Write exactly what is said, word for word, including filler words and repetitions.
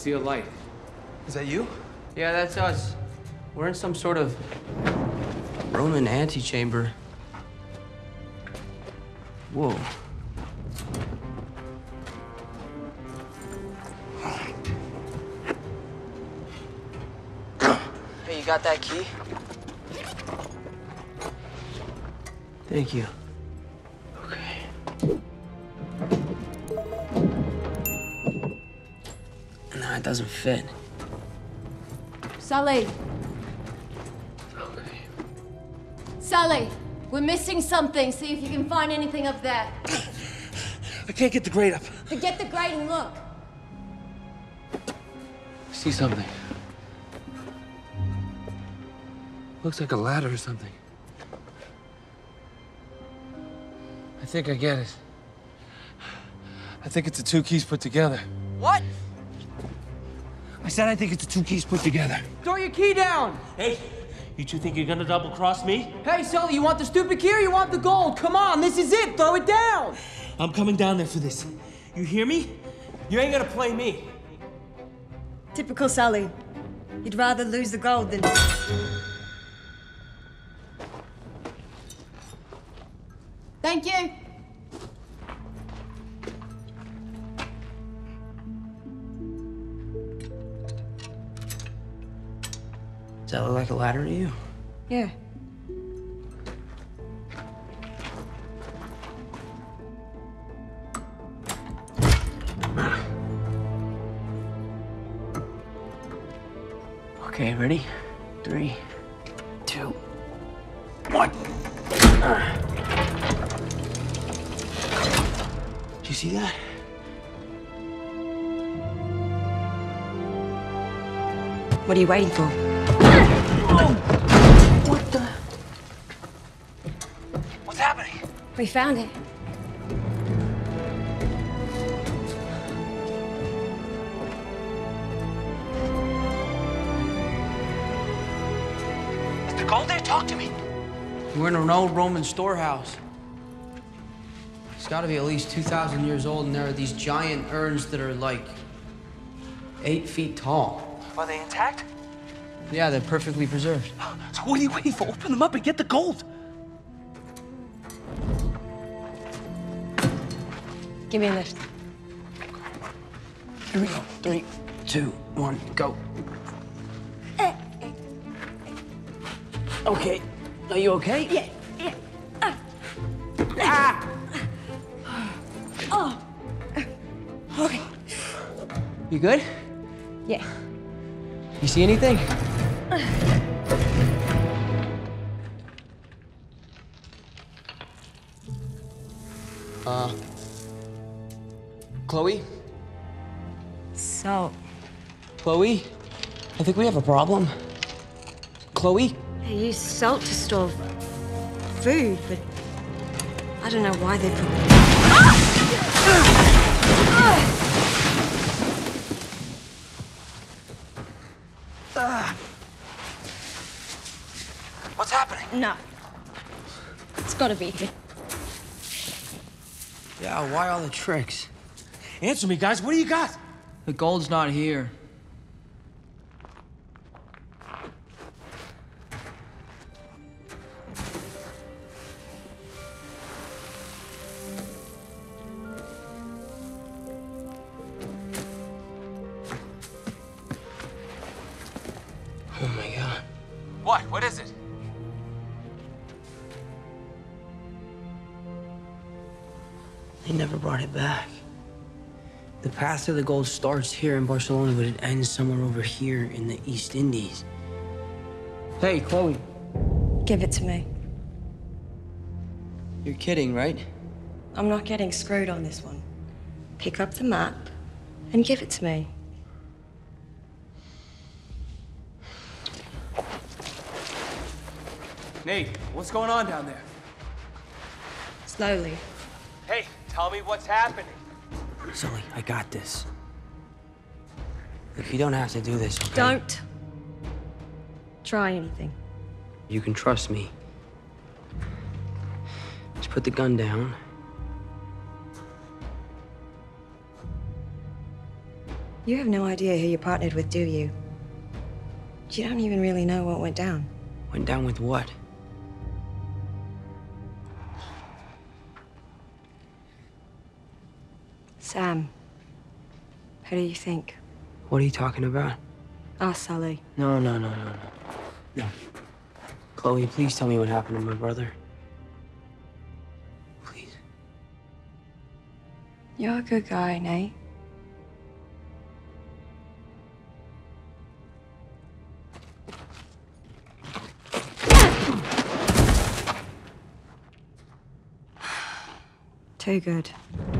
see a light. Is that you? Yeah, that's us. We're in some sort of Roman antechamber. Whoa. Hey, you got that key? Thank you. Okay. Nah, it doesn't fit. Sully. Okay. Sully, we're missing something. See if you can find anything up there. I can't get the grate up. But get the grate and look. I see something. Looks like a ladder or something. I think I get it. I think it's the two keys put together. What? I said I think it's the two keys put together. Throw your key down! Hey, you two think you're gonna double cross me? Hey, Sully, you want the stupid key or you want the gold? Come on, this is it, throw it down! I'm coming down there for this. You hear me? You ain't gonna play me. Typical Sully. You'd rather lose the gold than... Thank you. Does that look like a ladder to you? Yeah. Okay, ready? Three, two, one. You see that? What are you waiting for? Oh. What the? What's happening? We found it. Is the gold there? Talk to me. We're in an old Roman storehouse. It's gotta be at least two thousand years old, and there are these giant urns that are like eight feet tall. Are they intact? Yeah, they're perfectly preserved. So what are you waiting for? Open them up and get the gold. Give me a lift. Here we go. Three, two, one, go. Okay. Are you okay? Yeah. yeah. Uh. Ah! Oh. Okay. You good? Yeah. You see anything? Uh. Chloe? So. Chloe? I think we have a problem. Chloe? They use salt to store food, but I don't know why they put. What's happening? No. It's gotta be here. Yeah, why all the tricks? Answer me, guys. What do you got? The gold's not here. Oh my God. What? What is it? They never brought it back. The path to the gold starts here in Barcelona, but it ends somewhere over here in the East Indies. Hey, Chloe. Give it to me. You're kidding, right? I'm not getting screwed on this one. Pick up the map and give it to me. Nate, what's going on down there? Slowly. Hey, tell me what's happening. Sully, I got this. Look, you don't have to do this, okay? Don't try anything. You can trust me. Just put the gun down. You have no idea who you partnered with, do you? You don't even really know what went down. Went down with what? Sam, who do you think? What are you talking about? Ah, Sully. No, no, no, no, no. No. Chloe, please tell me what happened to my brother. Please. You're a good guy, Nate. Too good.